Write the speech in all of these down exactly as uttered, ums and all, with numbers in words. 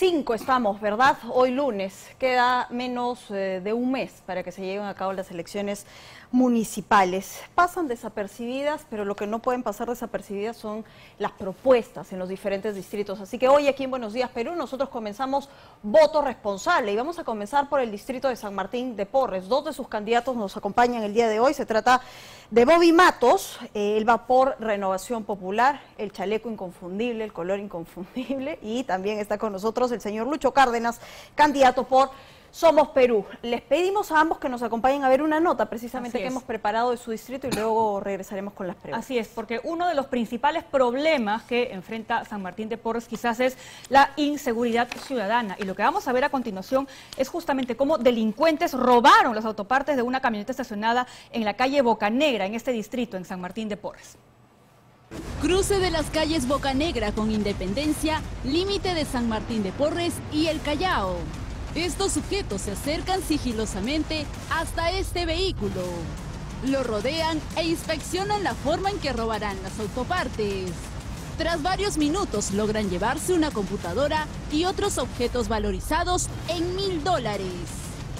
cinco estamos, ¿verdad? Hoy lunes, queda menos eh, de un mes para que se lleven a cabo las elecciones municipales. Pasan desapercibidas, pero lo que no pueden pasar desapercibidas son las propuestas en los diferentes distritos. Así que hoy aquí en Buenos Días Perú nosotros comenzamos voto responsable y vamos a comenzar por el distrito de San Martín de Porres. Dos de sus candidatos nos acompañan el día de hoy. Se trata de Bobby Matos, eh, él va por Renovación Popular, el chaleco inconfundible, el color inconfundible, y también está con nosotros el señor Lucho Cárdenas, candidato por Somos Perú. Les pedimos a ambos que nos acompañen a ver una nota precisamente que hemos preparado de su distrito y luego regresaremos con las preguntas. Así es, porque uno de los principales problemas que enfrenta San Martín de Porres quizás es la inseguridad ciudadana, y lo que vamos a ver a continuación es justamente cómo delincuentes robaron las autopartes de una camioneta estacionada en la calle Bocanegra, en este distrito, en San Martín de Porres. Cruce de las calles Bocanegra con Independencia, límite de San Martín de Porres y El Callao. Estos sujetos se acercan sigilosamente hasta este vehículo. Lo rodean e inspeccionan la forma en que robarán las autopartes. Tras varios minutos logran llevarse una computadora y otros objetos valorizados en mil dólares.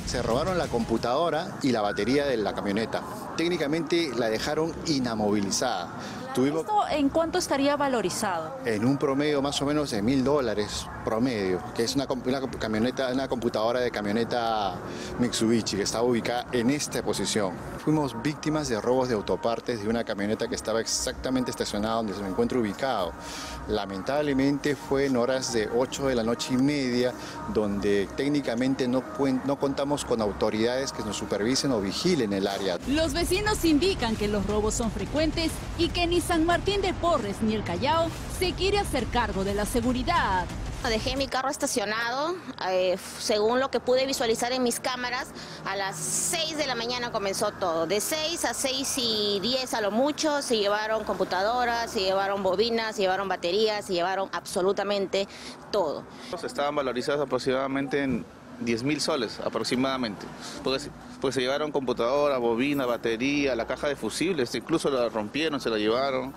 Se robaron la computadora y la batería de la camioneta. Técnicamente la dejaron inamovilizada. Tuvimos... ¿Esto en cuánto estaría valorizado? En un promedio más o menos de mil dólares promedio, que es una, una, camioneta, una computadora de camioneta Mitsubishi que estaba ubicada en esta posición. Fuimos víctimas de robos de autopartes de una camioneta que estaba exactamente estacionada donde se me encuentro ubicado. Lamentablemente fue en horas de ocho de la noche y media, donde técnicamente no, no contamos con autoridades que nos supervisen o vigilen el área. Los vecinos indican que los robos son frecuentes y que ni San Martín de Porres ni El Callao se quiere hacer cargo de la seguridad. Dejé mi carro estacionado, eh, según lo que pude visualizar en mis cámaras, a las seis de la mañana comenzó todo. De seis a seis y diez a lo mucho se llevaron computadoras, se llevaron bobinas, se llevaron baterías, se llevaron absolutamente todo. Estaban valorizadas aproximadamente en diez mil soles aproximadamente, pues, pues se llevaron computadora, bobina, batería, la caja de fusibles, incluso la rompieron, se la llevaron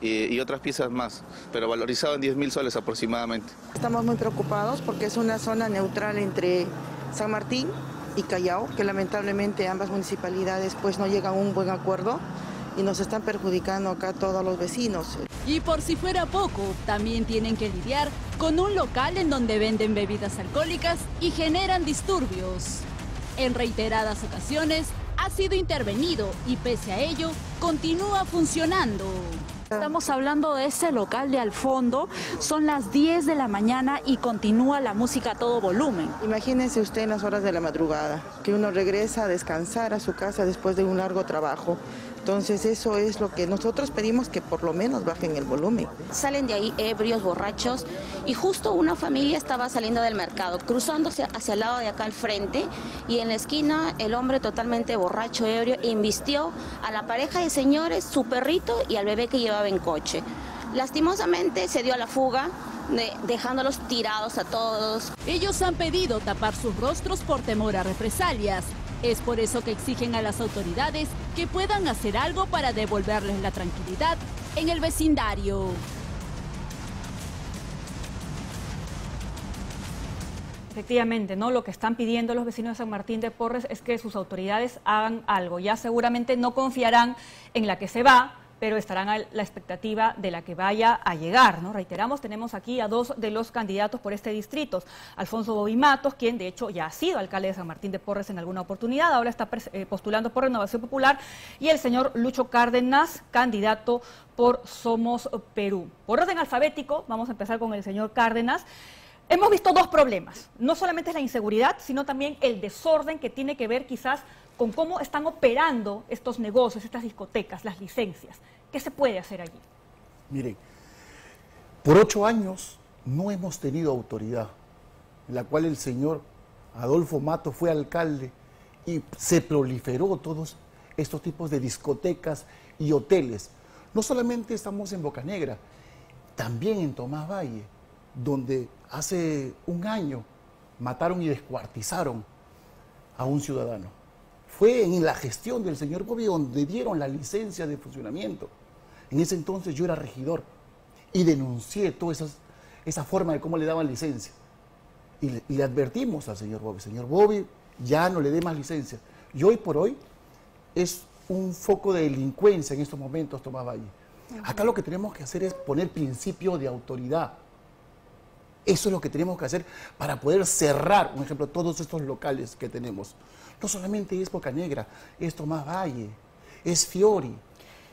y, y otras piezas más, pero valorizado en diez mil soles aproximadamente. Estamos muy preocupados porque es una zona neutral entre San Martín y Callao, que lamentablemente ambas municipalidades pues no llegan a un buen acuerdo y nos están perjudicando acá a todos los vecinos. Y por si fuera poco, también tienen que lidiar con un local en donde venden bebidas alcohólicas y generan disturbios. En reiteradas ocasiones ha sido intervenido y pese a ello continúa funcionando. Estamos hablando de ese local de al fondo, son las diez de la mañana y continúa la música a todo volumen. Imagínense usted en las horas de la madrugada, que uno regresa a descansar a su casa después de un largo trabajo. Entonces eso es lo que nosotros pedimos, que por lo menos bajen el volumen. Salen de ahí ebrios, borrachos, y justo una familia estaba saliendo del mercado, cruzándose hacia el lado de acá al frente, y en la esquina el hombre totalmente borracho, ebrio, embistió a la pareja de señores, su perrito y al bebé que llevaba en coche. Lastimosamente se dio a la fuga, dejándolos tirados a todos. Ellos han pedido tapar sus rostros por temor a represalias. Es por eso que exigen a las autoridades que puedan hacer algo para devolverles la tranquilidad en el vecindario. Efectivamente, ¿no? Lo que están pidiendo los vecinos de San Martín de Porres es que sus autoridades hagan algo. Ya seguramente no confiarán en la que se va, pero estarán a la expectativa de la que vaya a llegar, ¿no? Reiteramos, tenemos aquí a dos de los candidatos por este distrito, Alfonso Bobby Matos, quien de hecho ya ha sido alcalde de San Martín de Porres en alguna oportunidad, ahora está postulando por Renovación Popular, y el señor Lucho Cárdenas, candidato por Somos Perú. Por orden alfabético, vamos a empezar con el señor Cárdenas. Hemos visto dos problemas, no solamente es la inseguridad, sino también el desorden que tiene que ver quizás con cómo están operando estos negocios, estas discotecas, las licencias. ¿Qué se puede hacer allí? Miren, por ocho años no hemos tenido autoridad, en la cual el señor Adolfo Mattos fue alcalde y se proliferó todos estos tipos de discotecas y hoteles. No solamente estamos en Bocanegra, también en Tomás Valle, donde hace un año mataron y descuartizaron a un ciudadano. Fue en la gestión del señor Bobby donde dieron la licencia de funcionamiento. En ese entonces yo era regidor y denuncié toda esa, esa forma de cómo le daban licencia. Y le, y le advertimos al señor Bobby, señor Bobby, ya no le dé más licencia. Y hoy por hoy es un foco de delincuencia en estos momentos, Tomás Valle. Ajá. Acá lo que tenemos que hacer es poner principio de autoridad. Eso es lo que tenemos que hacer para poder cerrar, por ejemplo, todos estos locales que tenemos. No solamente es Bocanegra, es Tomás Valle, es Fiori,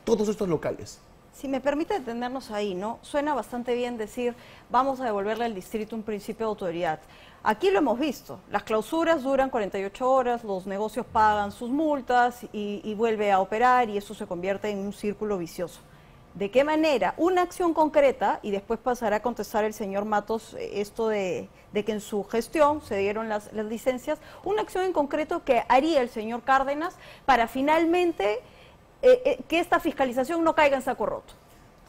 todos estos locales. Si me permite detenernos ahí, ¿no? Suena bastante bien decir, vamos a devolverle al distrito un principio de autoridad. Aquí lo hemos visto, las clausuras duran cuarenta y ocho horas, los negocios pagan sus multas y, y vuelve a operar y eso se convierte en un círculo vicioso. ¿De qué manera? Una acción concreta, y después pasará a contestar el señor Matos esto de, de que en su gestión se dieron las, las licencias, una acción en concreto que haría el señor Cárdenas para finalmente eh, eh, que esta fiscalización no caiga en saco roto.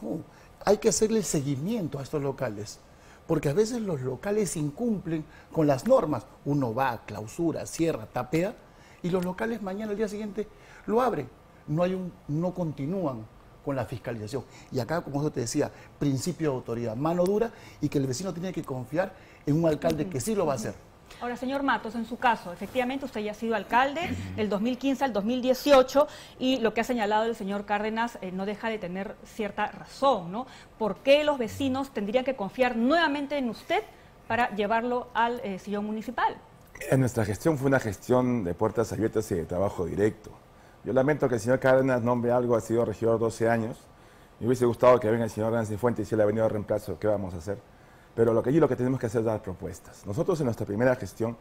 No, hay que hacerle seguimiento a estos locales, porque a veces los locales incumplen con las normas. Uno va, clausura, cierra, tapea, y los locales mañana, al día siguiente, lo abren. No, hay un, no continúan con la fiscalización. Y acá, como yo te decía, principio de autoridad, mano dura, y que el vecino tiene que confiar en un alcalde que sí lo va a hacer. Ahora, señor Matos, en su caso, efectivamente usted ya ha sido alcalde del dos mil quince al dos mil dieciocho y lo que ha señalado el señor Cárdenas eh, no deja de tener cierta razón, ¿no? ¿Por qué los vecinos tendrían que confiar nuevamente en usted para llevarlo al eh, sillón municipal? En nuestra gestión fue una gestión de puertas abiertas y de trabajo directo. Yo lamento que el señor Cárdenas nombre algo, ha sido regidor doce años. Me hubiese gustado que venga el señor Gransinfuentes y si él ha venido a reemplazo, ¿qué vamos a hacer? Pero lo que allí lo que tenemos que hacer es dar propuestas. Nosotros en nuestra primera gestión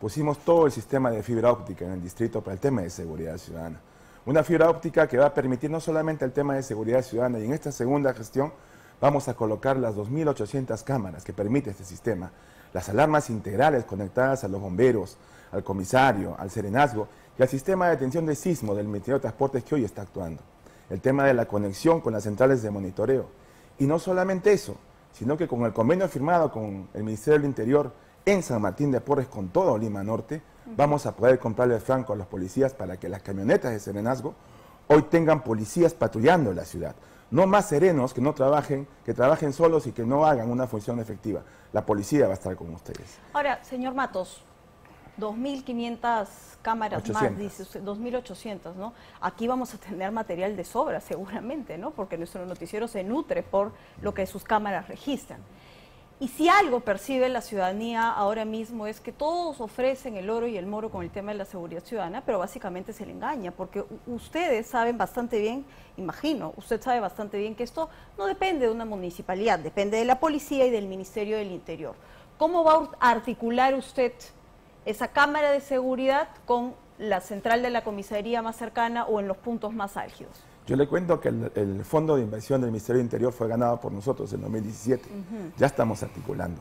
pusimos todo el sistema de fibra óptica en el distrito para el tema de seguridad ciudadana. Una fibra óptica que va a permitir no solamente el tema de seguridad ciudadana, y en esta segunda gestión vamos a colocar las dos mil ochocientas cámaras que permite este sistema, las alarmas integrales conectadas a los bomberos, al comisario, al serenazgo, y al sistema de detención de sismo del Ministerio de Transportes que hoy está actuando. El tema de la conexión con las centrales de monitoreo. Y no solamente eso, sino que con el convenio firmado con el Ministerio del Interior en San Martín de Porres, con todo Lima Norte, uh-huh, vamos a poder comprarle el franco a los policías para que las camionetas de serenazgo hoy tengan policías patrullando la ciudad. No más serenos que no trabajen, que trabajen solos y que no hagan una función efectiva. La policía va a estar con ustedes. Ahora, señor Matos, dos mil quinientas cámaras ochocientas. Más, dice usted, dos mil ochocientas, ¿no? Aquí vamos a tener material de sobra seguramente, ¿no? Porque nuestro noticiero se nutre por lo que sus cámaras registran. Y si algo percibe la ciudadanía ahora mismo es que todos ofrecen el oro y el moro con el tema de la seguridad ciudadana, pero básicamente se le engaña, porque ustedes saben bastante bien, imagino, usted sabe bastante bien que esto no depende de una municipalidad, depende de la policía y del Ministerio del Interior. ¿Cómo va a articular usted esa cámara de seguridad con la central de la comisaría más cercana o en los puntos más álgidos? Yo le cuento que el, el fondo de inversión del Ministerio del Interior fue ganado por nosotros en dos mil diecisiete. Uh-huh. Ya estamos articulando.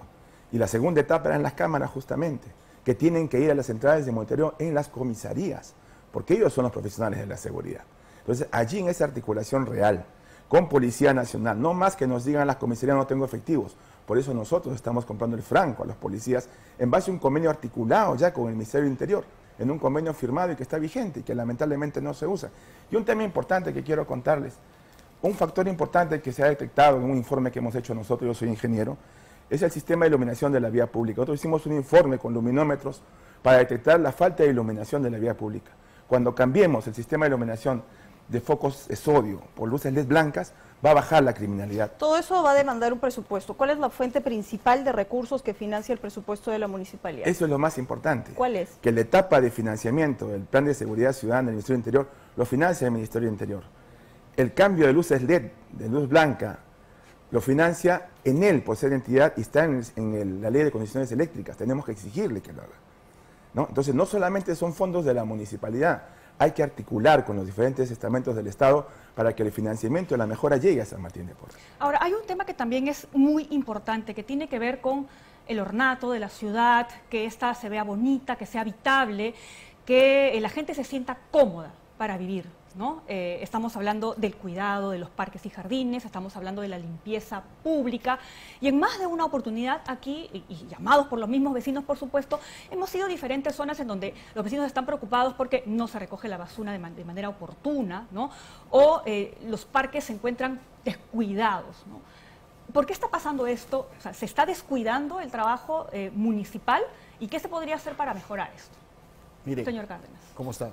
Y la segunda etapa eran las cámaras justamente, que tienen que ir a las centrales de monitoreo en las comisarías, porque ellos son los profesionales de la seguridad. Entonces, allí en esa articulación real, con Policía Nacional, no más que nos digan las comisarías no tengo efectivos. Por eso nosotros estamos comprando el franco a los policías en base a un convenio articulado ya con el Ministerio del Interior, en un convenio firmado y que está vigente y que lamentablemente no se usa. Y un tema importante que quiero contarles, un factor importante que se ha detectado en un informe que hemos hecho nosotros, yo soy ingeniero, es el sistema de iluminación de la vía pública. Nosotros hicimos un informe con luminómetros para detectar la falta de iluminación de la vía pública. Cuando cambiemos el sistema de iluminación de focos de sodio por luces L E D blancas, va a bajar la criminalidad. Todo eso va a demandar un presupuesto. ¿Cuál es la fuente principal de recursos que financia el presupuesto de la municipalidad? Eso es lo más importante. ¿Cuál es? Que la etapa de financiamiento del Plan de Seguridad Ciudadana del Ministerio del Interior lo financia el Ministerio del Interior. El cambio de luces L E D, de luz blanca, lo financia en él por ser entidad y está en, el, en el, la ley de condiciones eléctricas. Tenemos que exigirle que lo haga, ¿no? Entonces, no solamente son fondos de la municipalidad, hay que articular con los diferentes estamentos del Estado para que el financiamiento de la mejora llegue a San Martín de Porres. Ahora, hay un tema que también es muy importante, que tiene que ver con el ornato de la ciudad, que ésta se vea bonita, que sea habitable, que la gente se sienta cómoda para vivir, ¿no? Eh, estamos hablando del cuidado de los parques y jardines, estamos hablando de la limpieza pública, y en más de una oportunidad aquí, y, y llamados por los mismos vecinos, por supuesto, hemos ido a diferentes zonas en donde los vecinos están preocupados porque no se recoge la basura de, man de manera oportuna, ¿no? O eh, los parques se encuentran descuidados, ¿no? ¿Por qué está pasando esto? O sea, ¿se está descuidando el trabajo eh, municipal? ¿Y qué se podría hacer para mejorar esto? Mire, señor Cárdenas, ¿cómo está?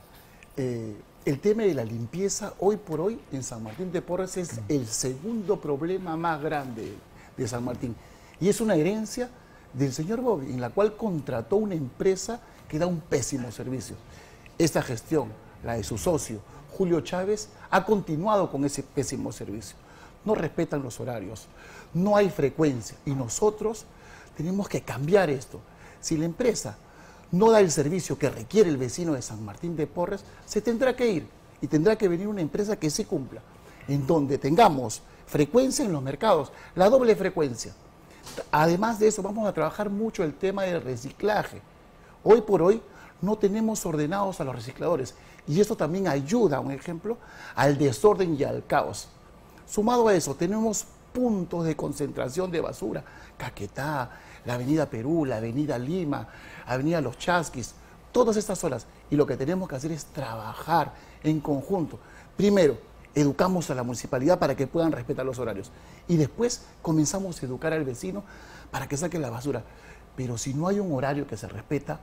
Eh, el tema de la limpieza hoy por hoy en San Martín de Porres es el segundo problema más grande de San Martín. Y es una herencia del señor Bobby, en la cual contrató una empresa que da un pésimo servicio. Esta gestión, la de su socio, Julio Chávez, ha continuado con ese pésimo servicio. No respetan los horarios, no hay frecuencia y nosotros tenemos que cambiar esto. Si la empresa no da el servicio que requiere el vecino de San Martín de Porres, se tendrá que ir y tendrá que venir una empresa que sí cumpla, en donde tengamos frecuencia en los mercados, la doble frecuencia. Además de eso, vamos a trabajar mucho el tema del reciclaje. Hoy por hoy no tenemos ordenados a los recicladores y esto también ayuda, un ejemplo, al desorden y al caos. Sumado a eso, tenemos puntos de concentración de basura, Caquetá, la avenida Perú, la avenida Lima, avenida Los Chasquis, todas estas zonas. Y lo que tenemos que hacer es trabajar en conjunto. Primero, educamos a la municipalidad para que puedan respetar los horarios. Y después comenzamos a educar al vecino para que saque la basura. Pero si no hay un horario que se respeta,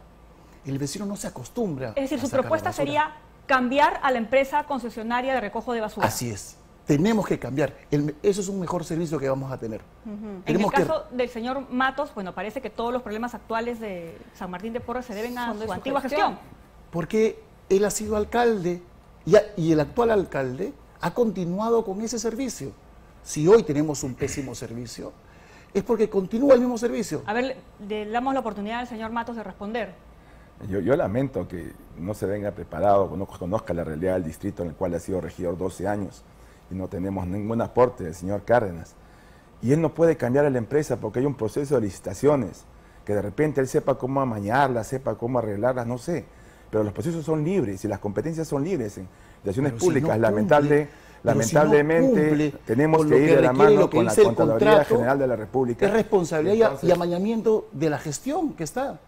el vecino no se acostumbra. Es decir, su propuesta sería cambiar a la empresa concesionaria de recojo de basura. Así es. Tenemos que cambiar, el, eso es un mejor servicio que vamos a tener. Uh-huh. En el caso que... del señor Matos, bueno, parece que todos los problemas actuales de San Martín de Porres se deben a su, su antigua gestión. gestión. Porque él ha sido alcalde y, ha, y el actual alcalde ha continuado con ese servicio. Si hoy tenemos un pésimo servicio, es porque continúa el mismo servicio. A ver, le damos la oportunidad al señor Matos de responder. Yo, yo lamento que no se venga preparado, no conozca la realidad del distrito en el cual ha sido regidor doce años. Y no tenemos ningún aporte del señor Cárdenas. Y él no puede cambiar a la empresa porque hay un proceso de licitaciones, que de repente él sepa cómo amañarlas, sepa cómo arreglarlas, no sé. Pero los procesos son libres y las competencias son libres en relaciones pero públicas. Si no lamentable, cumple, lamentablemente si no cumple, tenemos que ir de la mano con la Contraloría General de la República. Es responsabilidad entonces, y amañamiento de la gestión que está.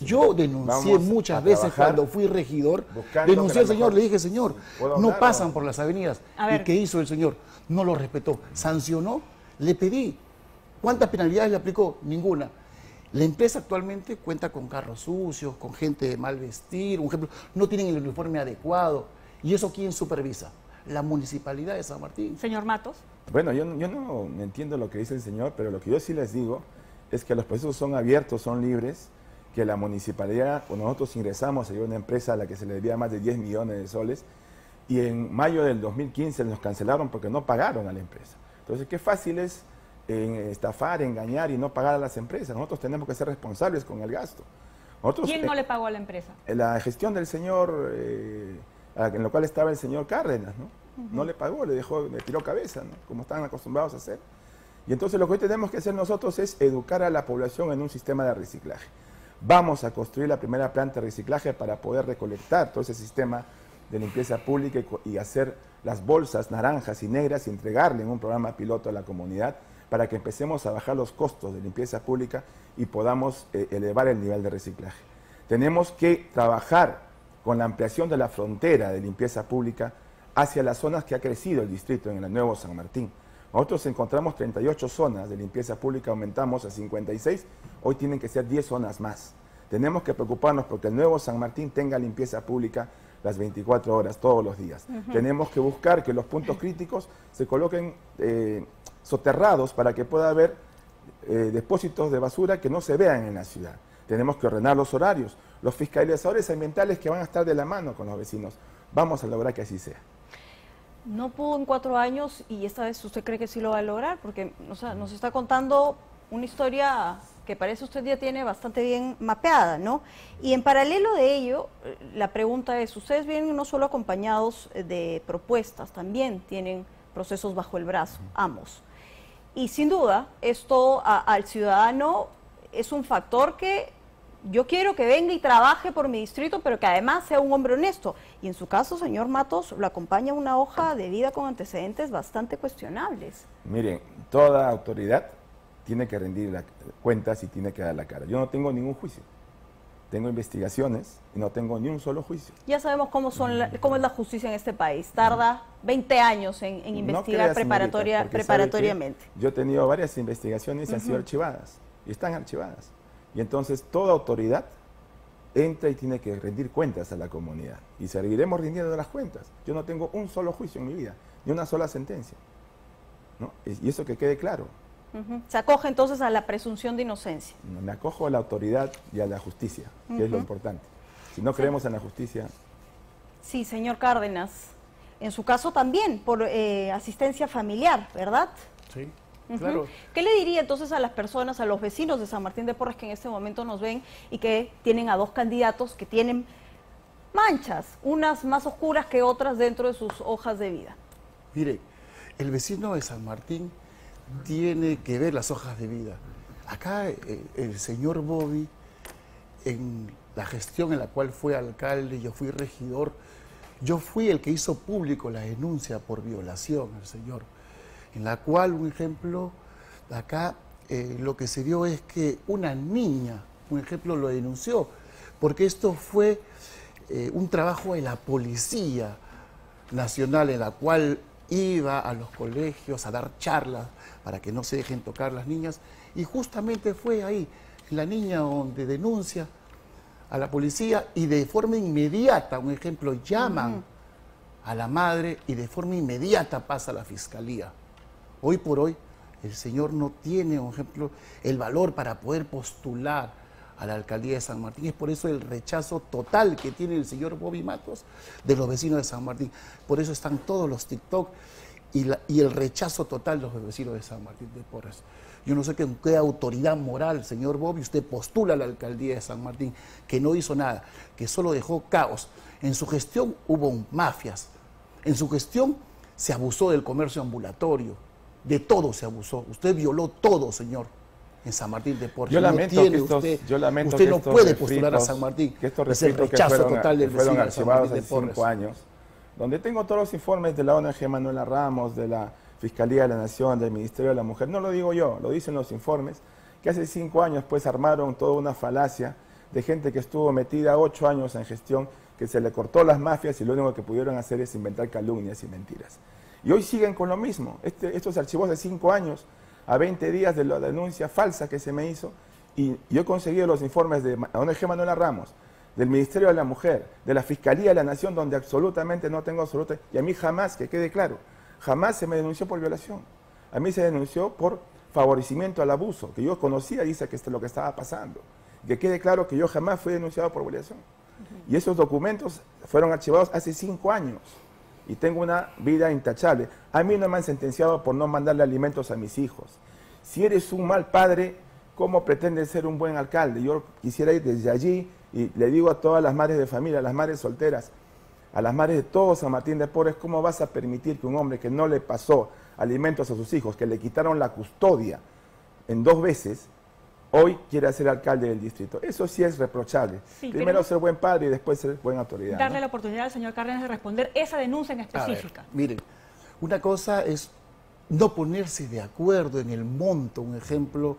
Yo denuncié muchas veces cuando fui regidor, denuncié al señor, le dije, señor, no pasan por las avenidas. ¿Y qué hizo el señor? No lo respetó, sancionó, le pedí. ¿Cuántas penalidades le aplicó? Ninguna. La empresa actualmente cuenta con carros sucios, con gente de mal vestir, un ejemplo, no tienen el uniforme adecuado. ¿Y eso quién supervisa? La municipalidad de San Martín. Señor Matos. Bueno, yo, yo no entiendo lo que dice el señor, pero lo que yo sí les digo es que los procesos son abiertos, son libres, que la municipalidad, cuando nosotros ingresamos, había una empresa a la que se le debía más de diez millones de soles, y en mayo del dos mil quince nos cancelaron porque no pagaron a la empresa. Entonces, qué fácil es eh, estafar, engañar y no pagar a las empresas. Nosotros tenemos que ser responsables con el gasto. Nosotros, ¿quién no eh, le pagó a la empresa? La gestión del señor, eh, en la cual estaba el señor Cárdenas, ¿no? Uh-huh. No le pagó, le dejó, le tiró cabeza, ¿no? Como están acostumbrados a hacer. Y entonces lo que hoy tenemos que hacer nosotros es educar a la población en un sistema de reciclaje. Vamos a construir la primera planta de reciclaje para poder recolectar todo ese sistema de limpieza pública y hacer las bolsas naranjas y negras y entregarle en un programa piloto a la comunidad para que empecemos a bajar los costos de limpieza pública y podamos eh, elevar el nivel de reciclaje. Tenemos que trabajar con la ampliación de la frontera de limpieza pública hacia las zonas que ha crecido el distrito en el Nuevo San Martín. Nosotros encontramos treinta y ocho zonas de limpieza pública, aumentamos a cincuenta y seis, hoy tienen que ser diez zonas más. Tenemos que preocuparnos porque el Nuevo San Martín tenga limpieza pública las veinticuatro horas, todos los días. Uh-huh. Tenemos que buscar que los puntos críticos se coloquen eh, soterrados para que pueda haber eh, depósitos de basura que no se vean en la ciudad. Tenemos que ordenar los horarios, los fiscalizadores ambientales que van a estar de la mano con los vecinos. Vamos a lograr que así sea. No pudo en cuatro años y esta vez usted cree que sí lo va a lograr, porque o sea, nos está contando una historia que parece usted ya tiene bastante bien mapeada, ¿no? Y en paralelo de ello, la pregunta es, ustedes vienen no solo acompañados de propuestas, también tienen procesos bajo el brazo, ambos. Y sin duda, esto a, al ciudadano es un factor que yo quiero que venga y trabaje por mi distrito, pero que además sea un hombre honesto. Y en su caso, señor Matos, lo acompaña una hoja de vida con antecedentes bastante cuestionables. Miren, toda autoridad tiene que rendir cuentas y tiene que dar la cara. Yo no tengo ningún juicio. tengo investigaciones y no tengo ni un solo juicio. Ya sabemos cómo, son la, cómo es la justicia en este país. Tarda veinte años en, en investigar no preparatoria, señorita, preparatoriamente. Yo he tenido varias investigaciones y uh-huh. han sido archivadas, y están archivadas. Y entonces toda autoridad entra y tiene que rendir cuentas a la comunidad. Y seguiremos rindiendo las cuentas. Yo no tengo un solo juicio en mi vida, ni una sola sentencia, ¿no? Y eso que quede claro. Uh-huh. ¿Se acoge entonces a la presunción de inocencia? Me acojo a la autoridad y a la justicia, uh-huh. que es lo importante. Si no creemos sí. en la justicia... Sí, señor Cárdenas. En su caso también, por eh, asistencia familiar, ¿verdad? Sí, uh-huh. claro. ¿Qué le diría entonces a las personas, a los vecinos de San Martín de Porres que en este momento nos ven y que tienen a dos candidatos que tienen manchas, unas más oscuras que otras dentro de sus hojas de vida? Mire, el vecino de San Martín tiene que ver las hojas de vida. Acá eh, el señor Bobby, en la gestión en la cual fue alcalde, yo fui regidor, yo fui el que hizo público la denuncia por violación al señor, en la cual, un ejemplo, acá eh, lo que se dio es que una niña, un ejemplo, lo denunció, porque esto fue eh, un trabajo de la Policía Nacional, en la cual iba a los colegios a dar charlas para que no se dejen tocar las niñas, y justamente fue ahí, la niña, donde denuncia a la policía, y de forma inmediata, un ejemplo, llaman uh-huh. a la madre y de forma inmediata pasa a la fiscalía. Hoy por hoy el señor no tiene, por ejemplo, el valor para poder postular a la alcaldía de San Martín. Es por eso el rechazo total que tiene el señor Bobby Matos de los vecinos de San Martín. Por eso están todos los TikTok y, la, y el rechazo total de los vecinos de San Martín de Porres. Yo no sé con qué autoridad moral, señor Bobby, usted postula a la alcaldía de San Martín, que no hizo nada, que solo dejó caos. En su gestión hubo mafias, en su gestión se abusó del comercio ambulatorio, de todo se abusó. Usted violó todo, señor, en San Martín de Porres. Yo lamento no tiene, que estos, usted, yo lamento usted que no estos puede refritos, postular a San Martín, que estos es el rechazo que fueron, total del vecino de San Martín de Porres. Cinco años, donde tengo todos los informes de la O N G Manuela Ramos, de la Fiscalía de la Nación, del Ministerio de la Mujer, no lo digo yo, lo dicen los informes, que hace cinco años pues armaron toda una falacia de gente que estuvo metida ocho años en gestión, que se le cortó las mafias y lo único que pudieron hacer es inventar calumnias y mentiras. Y hoy siguen con lo mismo, este, estos archivos de cinco años, a veinte días de la denuncia falsa que se me hizo, y yo he conseguido los informes de O N G Manuela Ramos, del Ministerio de la Mujer, de la Fiscalía de la Nación, donde absolutamente no tengo absoluta, y a mí jamás, que quede claro, jamás se me denunció por violación. A mí se denunció por favorecimiento al abuso, que yo conocía, dice, que es lo que estaba pasando. Que quede claro que yo jamás fui denunciado por violación. Uh-huh. Y esos documentos fueron archivados hace cinco años. Y tengo una vida intachable. A mí no me han sentenciado por no mandarle alimentos a mis hijos. Si eres un mal padre, ¿cómo pretendes ser un buen alcalde? Yo quisiera ir desde allí y le digo a todas las madres de familia, a las madres solteras, a las madres de todo San Martín de Porres, ¿cómo vas a permitir que un hombre que no le pasó alimentos a sus hijos, que le quitaron la custodia en dos veces, hoy quiera ser alcalde del distrito? Eso sí es reprochable. Sí, primero ser buen padre y después ser buena autoridad. Darle, ¿no?, la oportunidad al señor Cárdenas de responder esa denuncia en específica. A ver, miren, una cosa es no ponerse de acuerdo en el monto, un ejemplo,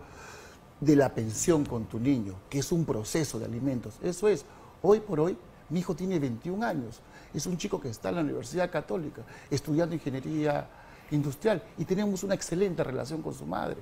de la pensión con tu niño, que es un proceso de alimentos. Eso es, hoy por hoy, mi hijo tiene veintiún años. Es un chico que está en la Universidad Católica, estudiando ingeniería industrial, y tenemos una excelente relación con su madre.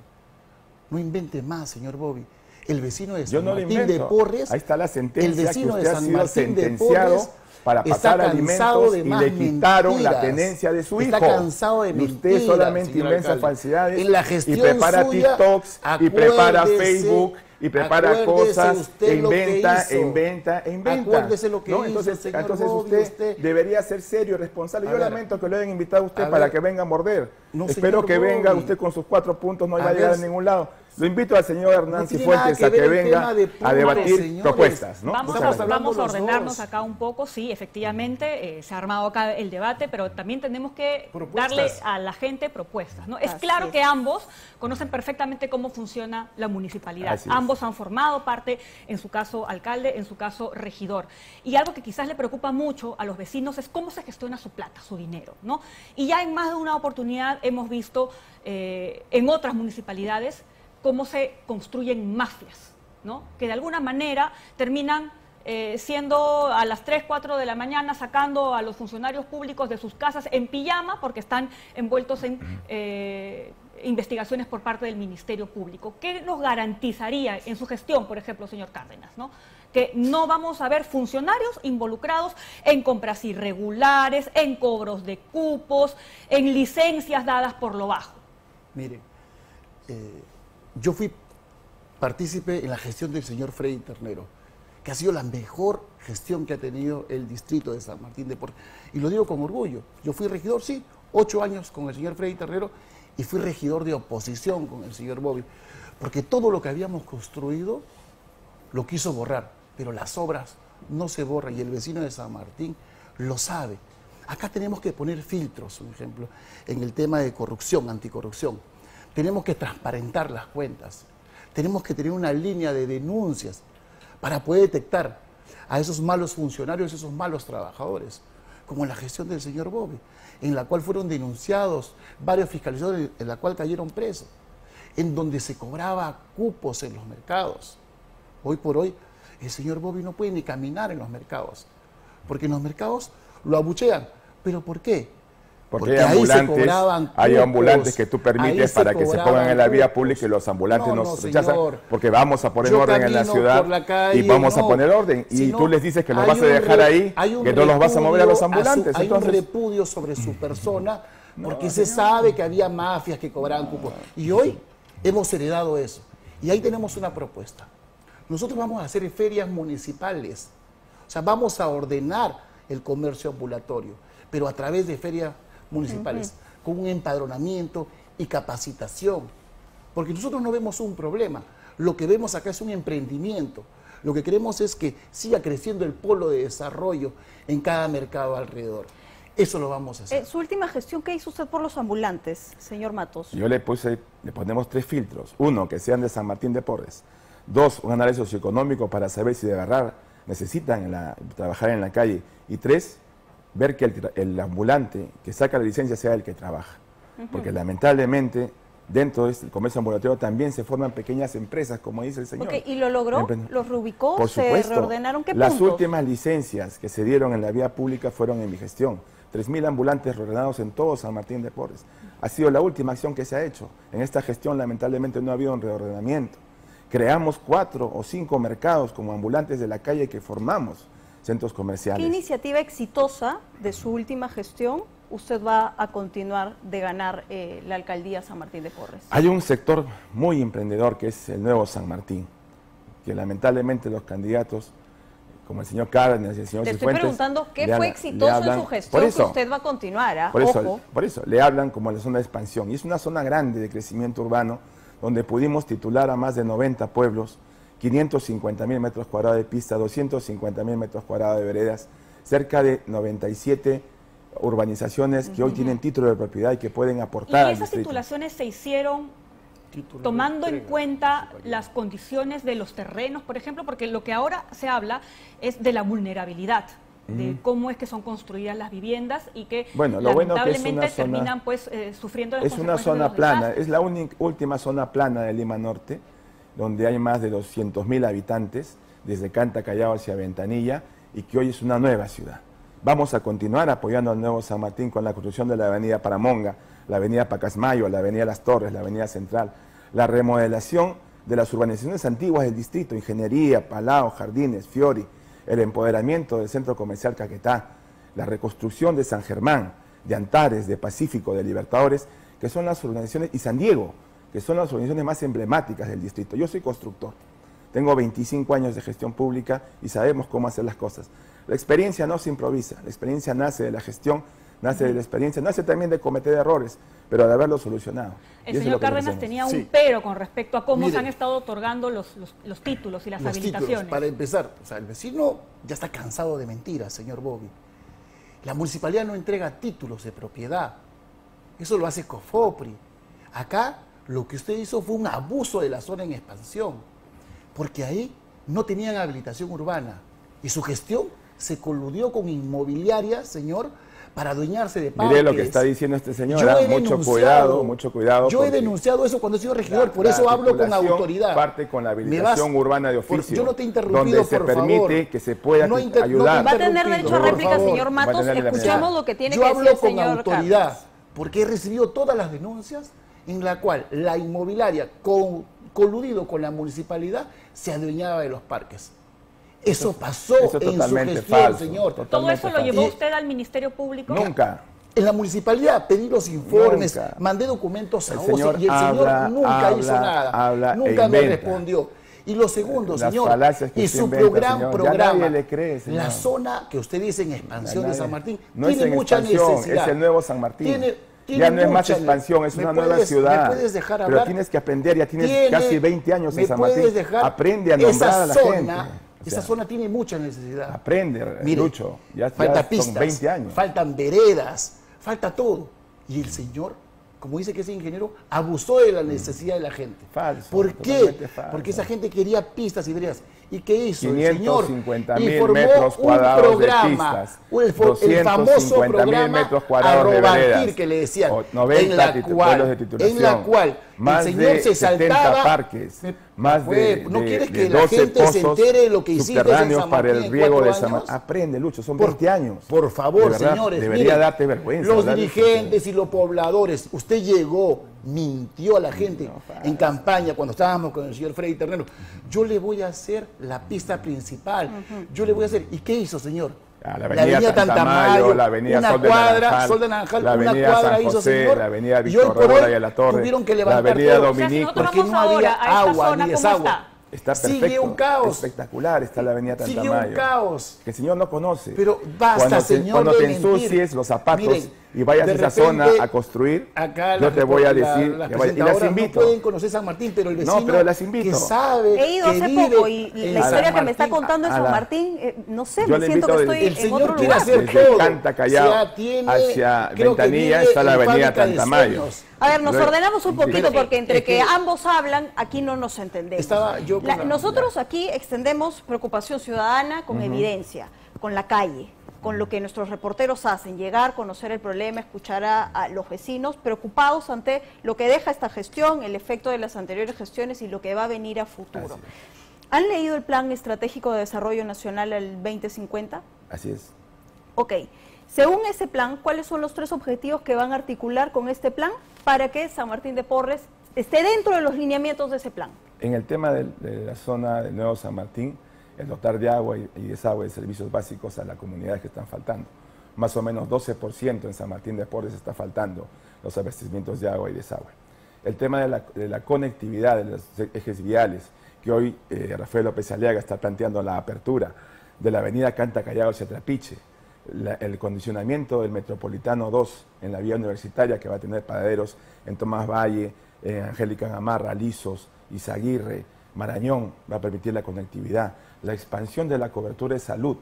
No invente más, señor Bobby. El vecino de San Martín de Porres, ahí está la sentencia, el vecino de San Martín de Porres para pasar alimentos y le quitaron la tenencia de su hijo. Está cansado de mentiras. Usted solamente inventa falsedades y prepara TikToks y prepara Facebook y prepara acuérdese cosas, e inventa, e inventa, e inventa. Acuérdese lo que ¿no? hizo, entonces, señor entonces usted, usted debería ser serio y responsable. A Yo ver, lamento que lo hayan invitado a usted a para ver. que venga a morder. No, Espero que Bobby. venga usted con sus cuatro puntos, no va a, a llegar a ningún lado. Lo invito al señor Hernán no Cifuentes que a que venga de pluma, a debatir señores. propuestas. ¿no? Vamos, vamos, vamos a ordenarnos acá un poco. Sí, efectivamente, eh, se ha armado acá el debate, pero también tenemos que propuestas. darle a la gente propuestas, ¿no? Es Así claro es. que ambos conocen perfectamente cómo funciona la municipalidad. Ambos han formado parte, en su caso alcalde, en su caso regidor. Y algo que quizás le preocupa mucho a los vecinos es cómo se gestiona su plata, su dinero, ¿no? Y ya en más de una oportunidad hemos visto eh, en otras municipalidades cómo se construyen mafias, ¿no? Que de alguna manera terminan eh, siendo a las tres, cuatro de la mañana, sacando a los funcionarios públicos de sus casas en pijama porque están envueltos en eh, investigaciones por parte del Ministerio Público. ¿Qué nos garantizaría en su gestión, por ejemplo, señor Cárdenas, ¿no? que no vamos a ver funcionarios involucrados en compras irregulares, en cobros de cupos, en licencias dadas por lo bajo? Mire, eh, yo fui partícipe en la gestión del señor Freddy Ternero, que ha sido la mejor gestión que ha tenido el distrito de San Martín de Porres. Y lo digo con orgullo, yo fui regidor, sí, ocho años con el señor Freddy Ternero, y fui regidor de oposición con el señor Bobby, porque todo lo que habíamos construido lo quiso borrar, pero las obras no se borran y el vecino de San Martín lo sabe. Acá tenemos que poner filtros, por ejemplo, en el tema de corrupción, anticorrupción. Tenemos que transparentar las cuentas, tenemos que tener una línea de denuncias para poder detectar a esos malos funcionarios, esos malos trabajadores, como en la gestión del señor Bobby, en la cual fueron denunciados varios fiscalizadores, en la cual cayeron presos, en donde se cobraba cupos en los mercados. Hoy por hoy, el señor Bobby no puede ni caminar en los mercados, porque en los mercados lo abuchean. ¿Pero por qué? Porque, porque hay ambulantes, ahí se cobraban cupos, hay ambulantes que tú permites para que se pongan en la vía pública y los ambulantes no, nos no, rechazan, señor, porque vamos a poner orden en la ciudad la calle, y vamos no, a poner orden. Y tú les dices que los vas a dejar re, ahí, que no los vas a mover a los ambulantes. A su, hay entonces... un repudio sobre su persona porque no, se señor. sabe que había mafias que cobraban no. cupos. Y hoy hemos heredado eso. Y ahí tenemos una propuesta. Nosotros vamos a hacer ferias municipales. O sea, vamos a ordenar el comercio ambulatorio, pero a través de ferias municipales, uh-huh. con un empadronamiento y capacitación. Porque nosotros no vemos un problema, lo que vemos acá es un emprendimiento, lo que queremos es que siga creciendo el polo de desarrollo en cada mercado alrededor. Eso lo vamos a hacer. Eh, su última gestión, ¿qué hizo usted por los ambulantes, señor Matos? Yo le puse, le ponemos tres filtros, uno, que sean de San Martín de Porres, dos, un análisis socioeconómico para saber si de verdad necesitan la, trabajar en la calle, y tres, ver que el, el ambulante que saca la licencia sea el que trabaja. Uh-huh. Porque lamentablemente dentro del comercio ambulatorio también se forman pequeñas empresas, como dice el señor. Okay. ¿Y lo logró? ¿Lo reubicó? Por supuesto. ¿Se reordenaron? ¿Qué Las puntos? últimas licencias que se dieron en la vía pública fueron en mi gestión. tres mil ambulantes reordenados en todo San Martín de Porres. Ha sido la última acción que se ha hecho. En esta gestión lamentablemente no ha habido un reordenamiento. Creamos cuatro o cinco mercados como ambulantes de la calle que formamos centros comerciales. ¿Qué iniciativa exitosa de su última gestión usted va a continuar de ganar eh, la alcaldía San Martín de Porres? Hay un sector muy emprendedor que es el Nuevo San Martín, que lamentablemente los candidatos, como el señor Cárdenas y el señor Cifuentes... Te estoy preguntando qué fue exitoso en su gestión que usted va a continuar, ¿ah? Por eso, por eso, le hablan como la zona de expansión, y es una zona grande de crecimiento urbano, donde pudimos titular a más de noventa pueblos, quinientos cincuenta mil metros cuadrados de pista, doscientos cincuenta mil metros cuadrados de veredas, cerca de noventa y siete urbanizaciones que hoy tienen título de propiedad y que pueden aportar. ¿Y esas titulaciones se hicieron tomando en cuenta las condiciones de los terrenos, por ejemplo? Porque lo que ahora se habla es de la vulnerabilidad, de cómo es que son construidas las viviendas y que bueno, lo lamentablemente bueno que es una terminan zona, pues, eh, sufriendo las consecuencias. Es una zona plana, es la única, última zona plana de Lima Norte, donde hay más de doscientos mil habitantes, desde Canta Callao hacia Ventanilla, y que hoy es una nueva ciudad. Vamos a continuar apoyando al Nuevo San Martín con la construcción de la avenida Paramonga, la avenida Pacasmayo, la avenida Las Torres, la avenida Central, la remodelación de las urbanizaciones antiguas del distrito, Ingeniería, Palau, Jardines, Fiori, el empoderamiento del centro comercial Caquetá, la reconstrucción de San Germán, de Antares, de Pacífico, de Libertadores, que son las organizaciones, y San Diego, que son las organizaciones más emblemáticas del distrito. Yo soy constructor, tengo veinticinco años de gestión pública y sabemos cómo hacer las cosas. La experiencia no se improvisa, la experiencia nace de la gestión, nace de la experiencia, nace también de cometer errores, pero de haberlo solucionado. El señor Cárdenas tenía un sí. pero con respecto a cómo Miren, se han estado otorgando los, los, los títulos y las los habilitaciones. Títulos, para empezar, o sea, el vecino ya está cansado de mentiras, señor Bobby. La municipalidad no entrega títulos de propiedad, eso lo hace COFOPRI. Acá lo que usted hizo fue un abuso de la zona en expansión, porque ahí no tenían habilitación urbana y su gestión se coludió con inmobiliarias, señor, para adueñarse de parques. Mire lo que está diciendo este señor, mucho cuidado, mucho cuidado. Yo he denunciado eso cuando he sido regidor, por eso hablo con autoridad. Parte con la habilitación urbana de oficio. Yo no te he interrumpido, por favor. Donde se permite que se pueda ayudar. Va a tener derecho a réplica, señor Matos, escuchemos lo que tiene que decir el señor Carlos. Yo hablo con autoridad, porque he recibido todas las denuncias en la cual la inmobiliaria, con, coludido con la municipalidad, se adueñaba de los parques. Eso, eso pasó eso en su gestión, falso, señor. ¿Todo eso falso. Lo llevó usted al Ministerio Público? Nunca. En la municipalidad pedí los informes, nunca. Mandé documentos a O C E y el habla, señor nunca habla, hizo nada, habla nunca e me respondió. Y lo segundo, las señor, y su inventa, gran señor. Programa, le cree, la zona que usted dice en expansión de San Martín, no tiene es mucha necesidad. Es el Nuevo San Martín. Tiene, ya no es más expansión, es una puedes, nueva ciudad. ¿Me puedes dejar hablar? Pero tienes que aprender, ya tienes tiene, casi veinte años en San Martín. Aprende a nombrar a la zona, gente. O sea, esa zona tiene mucha necesidad. Aprende, mire, Lucho. Ya, falta ya pistas, son veinte años. Faltan veredas, falta todo. Y el señor, como dice que ese ingeniero, abusó de la necesidad de la gente. Falso. ¿Por qué? Falso. Porque esa gente quería pistas y veredas. ¿Y qué hizo el señor? quinientos cincuenta mil metros cuadrados un programa, de pistas, el famoso programa metros cuadrados de veredas, que le decían, en la cual, de en la cual más el señor de se saltaba parques, más de, no quieres que la gente se entere de lo que hiciste en San Martín para el riego de San Martín. Aprende, Lucho, son veinte años. Por favor, de verdad, señores, debería miren, darte vergüenza. Los dirigentes y los pobladores, usted llegó, mintió a la gente no, en campaña cuando estábamos con el señor Freddy Ternero. Yo le voy a hacer la pista principal, uh-huh. yo le voy a hacer. ¿Y qué hizo, señor? Ah, la avenida, avenida Tantamayo, la avenida una Sol de cuadra, Naranjal, Sol de Naranjal, la avenida una cuadra San José, hizo, señor, la avenida Víctor Roa y la Torre, tuvieron que levantar la avenida Dominique, o sea, si porque no había agua zona, ni desagua. Está perfecto, sigue un caos. Espectacular está la avenida Tantamayo. Sigue un caos. Que el señor no conoce. Pero basta, cuando te, señor, cuando te ensucies mentir. Los zapatos miren, y vayas a esa zona a construir, acá yo te voy a decir, la, las vaya, y las invito. No pueden conocer San Martín, pero el vecino no, pero las invito. Que sabe, he ido hace poco y la historia que me está contando de San Martín, eh, no sé, yo me siento que estoy en otro lugar. El señor quiere hacer todo. Canta Callao hacia Ventanilla está la avenida Tantamayo. A ver, nos ordenamos un poquito porque entre que ambos hablan, aquí no nos entendemos. La, nosotros aquí extendemos preocupación ciudadana con uh-huh. evidencia, con la calle, con lo que nuestros reporteros hacen, llegar, conocer el problema, escuchar a, a los vecinos preocupados ante lo que deja esta gestión, el efecto de las anteriores gestiones y lo que va a venir a futuro. ¿Han leído el Plan Estratégico de Desarrollo Nacional al veinte cincuenta? Así es. Ok. Según ese plan, ¿cuáles son los tres objetivos que van a articular con este plan para que San Martín de Porres esté dentro de los lineamientos de ese plan? En el tema de, de la zona del Nuevo San Martín, el dotar de agua y, y desagüe de servicios básicos a las comunidades que están faltando. Más o menos doce por ciento en San Martín de Porres está faltando los abastecimientos de agua y desagüe. El tema de la, de la conectividad de los ejes viales, que hoy eh, Rafael López Aliaga está planteando la apertura de la avenida Canta Callao hacia Trapiche, la, el condicionamiento del Metropolitano dos en la vía universitaria que va a tener paraderos en Tomás Valle, en Angélica Gamarra, Lizos, Izaguirre, Marañón, va a permitir la conectividad, la expansión de la cobertura de salud,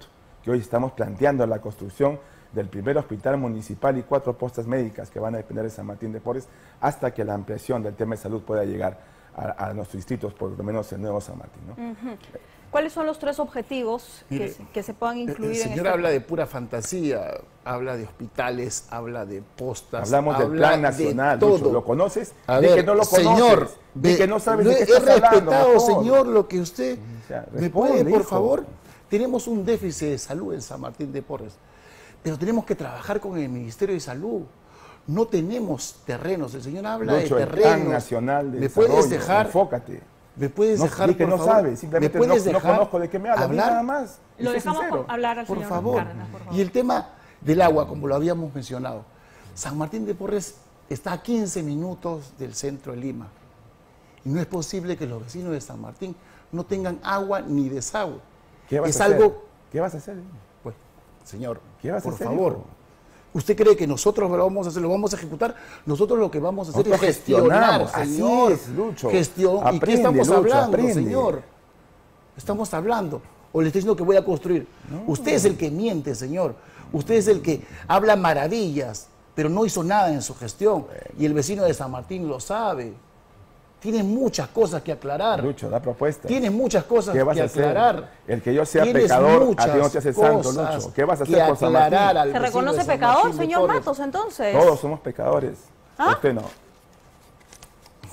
que hoy estamos planteando la construcción del primer hospital municipal y cuatro postas médicas que van a depender de San Martín de Porres, hasta que la ampliación del tema de salud pueda llegar a, a nuestros distritos, por lo menos el Nuevo San Martín, ¿no? Uh-huh. ¿Cuáles son los tres objetivos Mire, que, se, que se puedan incluir? El señor en este habla de pura fantasía, habla de hospitales, habla de postas. Hablamos habla del plan nacional, de Lucho, ¿lo conoces? A ver, de que no lo conoces, señor, de que no sabes de qué estás hablando. He respetado, señor, lo que usted o sea, responde, me puede, por hijo. favor. Tenemos un déficit de salud en San Martín de Porres, pero tenemos que trabajar con el Ministerio de Salud. No tenemos terrenos, el señor habla Lucho, de terrenos. El plan nacional de ¿Me puedes dejar? Enfócate. ¿Me puedes no, dejar, que por no favor? Sabes, simplemente ¿Me puedes no, dejar no conozco de qué me habla, hablar? Nada más. Lo dejamos hablar al por señor favor. Cárdenas, por favor. Y el tema del agua, como lo habíamos mencionado, San Martín de Porres está a quince minutos del centro de Lima. Y no es posible que los vecinos de San Martín no tengan agua ni desagüe. ¿Qué vas es a hacer? Algo... ¿Qué vas a hacer? Pues, señor, ¿Qué vas por a hacer, favor. Hijo? ¿Usted cree que nosotros lo vamos a hacer, lo vamos a ejecutar? Nosotros lo que vamos a hacer nosotros es gestionar, señor. Así es, Lucho. Gestión. Aprende, ¿y qué estamos Lucho, hablando, aprende. señor? Estamos hablando. O le estoy diciendo que voy a construir. No. Usted es el que miente, señor. Usted es el que habla maravillas, pero no hizo nada en su gestión. Y el vecino de San Martín lo sabe. Tienes muchas cosas que aclarar. Lucho, da propuesta. Tienes muchas cosas que aclarar. El que yo sea pecador, a ti no te hace santo, Lucho. ¿Qué vas a hacer por San Martín? ¿Se reconoce pecador, señor Matos, entonces? Todos somos pecadores. ¿Ah? Usted no.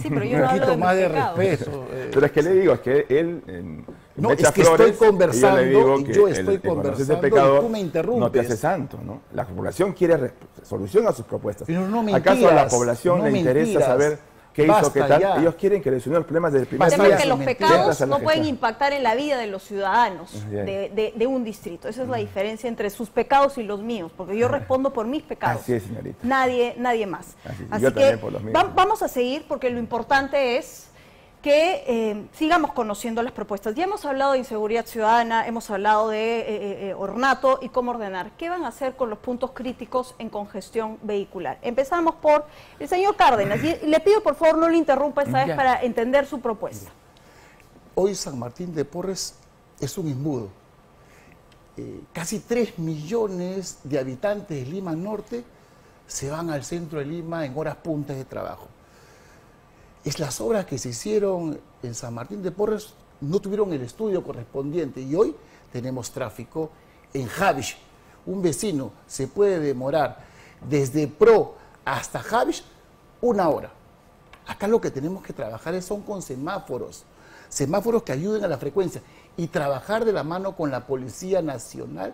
Sí, pero yo no hablo de más de respeto. Eh, pero es que le digo, es que él eh, no, me echa es que flores, estoy conversando, y yo, le digo que yo estoy el, el conversando el pecador, y tú me interrumpes. No te hace santo, ¿no? La población quiere solución a sus propuestas. Pero no mentiras, ¿acaso a la población no le interesa mentiras. saber qué Basta hizo, qué tal? Ya. Ellos quieren que les unan los problemas del primer día. Que los pecados no pueden impactar en la vida de los ciudadanos de, de, de un distrito. Esa es la diferencia entre sus pecados y los míos, porque yo respondo por mis pecados. Así es, señorita. Nadie, nadie más. Así, Así yo que también por los míos. Va, vamos a seguir, porque lo importante es que eh, sigamos conociendo las propuestas. Ya hemos hablado de inseguridad ciudadana, hemos hablado de eh, eh, ornato y cómo ordenar. ¿Qué van a hacer con los puntos críticos en congestión vehicular? Empezamos por el señor Cárdenas. Y le pido, por favor, no le interrumpa esta vez para entender su propuesta. Hoy San Martín de Porres es un embudo. Eh, casi tres millones de habitantes de Lima Norte se van al centro de Lima en horas puntas de trabajo. Es las obras que se hicieron en San Martín de Porres no tuvieron el estudio correspondiente y hoy tenemos tráfico en Javish. Un vecino se puede demorar desde Pro hasta Javish una hora. Acá lo que tenemos que trabajar son con semáforos, semáforos que ayuden a la frecuencia y trabajar de la mano con la Policía Nacional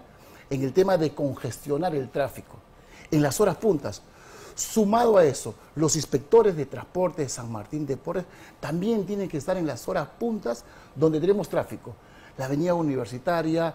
en el tema de congestionar el tráfico en las horas puntas. Sumado a eso, los inspectores de transporte de San Martín de Porres también tienen que estar en las horas puntas donde tenemos tráfico. La avenida Universitaria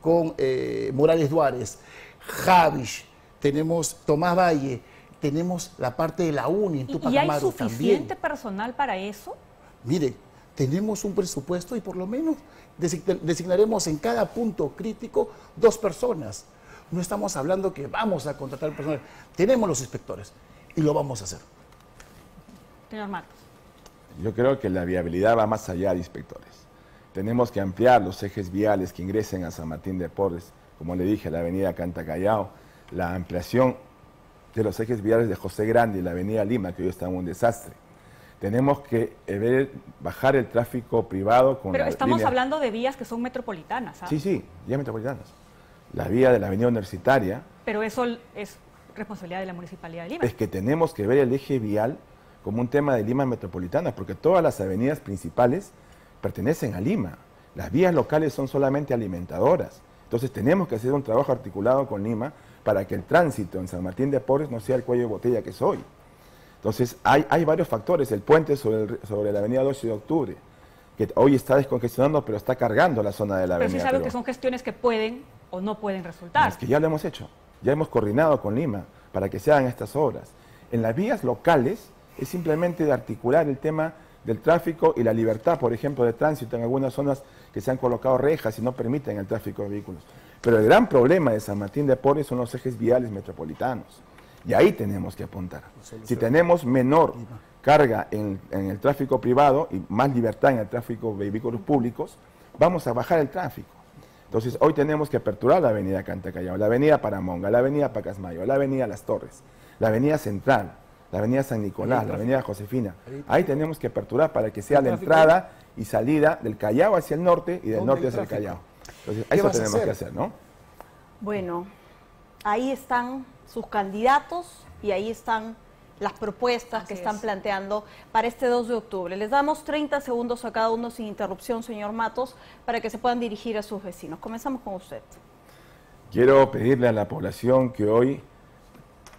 con eh, Morales Duárez, Javish, tenemos Tomás Valle, tenemos la parte de la UNI en Túpac Amaru. ¿Y hay suficiente también. personal para eso? Mire, tenemos un presupuesto y por lo menos designaremos en cada punto crítico dos personas. No estamos hablando que vamos a contratar personal. Tenemos los inspectores y lo vamos a hacer. Señor Matos. Yo creo que la viabilidad va más allá de inspectores. Tenemos que ampliar los ejes viales que ingresen a San Martín de Porres, como le dije, la avenida Cantacallao, la ampliación de los ejes viales de José Grande y la avenida Lima, que hoy está en un desastre. Tenemos que ver, bajar el tráfico privado con Pero la estamos línea. hablando de vías que son metropolitanas, ¿sabes? Sí, sí, vías metropolitanas. La vía de la avenida Universitaria. Pero eso es responsabilidad de la Municipalidad de Lima. Es que tenemos que ver el eje vial como un tema de Lima metropolitana, porque todas las avenidas principales pertenecen a Lima. Las vías locales son solamente alimentadoras. Entonces tenemos que hacer un trabajo articulado con Lima para que el tránsito en San Martín de Porres no sea el cuello de botella que es hoy. Entonces hay, hay varios factores. El puente sobre, el, sobre la avenida doce de octubre, que hoy está descongestionando, pero está cargando la zona de la avenida. Pero sí saben que son gestiones que pueden... o no pueden resultar. Es que ya lo hemos hecho, ya hemos coordinado con Lima para que se hagan estas obras. En las vías locales es simplemente de articular el tema del tráfico y la libertad, por ejemplo, de tránsito en algunas zonas que se han colocado rejas y no permiten el tráfico de vehículos. Pero el gran problema de San Martín de Porres son los ejes viales metropolitanos y ahí tenemos que apuntar. Si tenemos menor carga en, en el tráfico privado y más libertad en el tráfico de vehículos públicos, vamos a bajar el tráfico. Entonces, hoy tenemos que aperturar la avenida Cantacallao, la avenida Paramonga, la avenida Pacasmayo, la avenida Las Torres, la avenida Central, la avenida San Nicolás, la avenida Josefina. Ahí tenemos que aperturar para que sea la entrada y salida del Callao hacia el norte y del norte hacia el Callao. Entonces, eso tenemos que hacer, ¿no? Bueno, ahí están sus candidatos y ahí están las propuestas que están planteando para este dos de octubre. Les damos treinta segundos a cada uno sin interrupción, señor Matos, para que se puedan dirigir a sus vecinos. Comenzamos con usted. Quiero pedirle a la población que hoy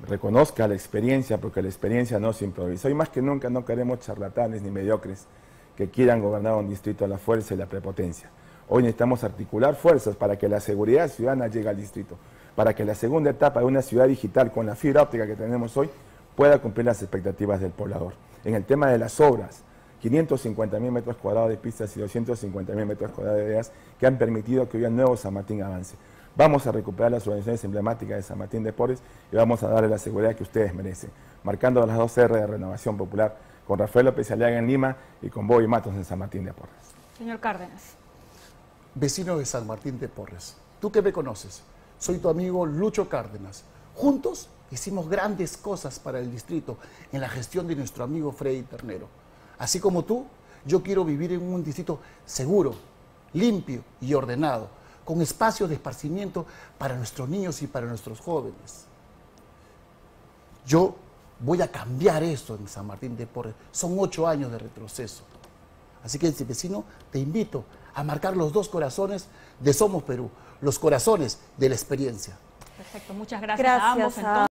reconozca la experiencia, porque la experiencia no se improvisa. Hoy más que nunca no queremos charlatanes ni mediocres que quieran gobernar un distrito a la fuerza y la prepotencia. Hoy necesitamos articular fuerzas para que la seguridad ciudadana llegue al distrito, para que la segunda etapa de una ciudad digital con la fibra óptica que tenemos hoy pueda cumplir las expectativas del poblador. En el tema de las obras, quinientos cincuenta mil metros cuadrados de pistas y doscientos cincuenta mil metros cuadrados de veredas que han permitido que hoy el nuevo San Martín avance. Vamos a recuperar las organizaciones emblemáticas de San Martín de Porres y vamos a darle la seguridad que ustedes merecen, marcando las dos erre de Renovación Popular con Rafael López Aliaga en Lima y con Bobby Matos en San Martín de Porres. Señor Cárdenas. Vecino de San Martín de Porres, tú que me conoces, soy tu amigo Lucho Cárdenas. Juntos hicimos grandes cosas para el distrito en la gestión de nuestro amigo Freddy Ternero. Así como tú, yo quiero vivir en un distrito seguro, limpio y ordenado, con espacios de esparcimiento para nuestros niños y para nuestros jóvenes. Yo voy a cambiar esto en San Martín de Porres. Son ocho años de retroceso. Así que, vecino, te invito a marcar los dos corazones de Somos Perú, los corazones de la experiencia. Perfecto, muchas gracias, gracias a ambos. A...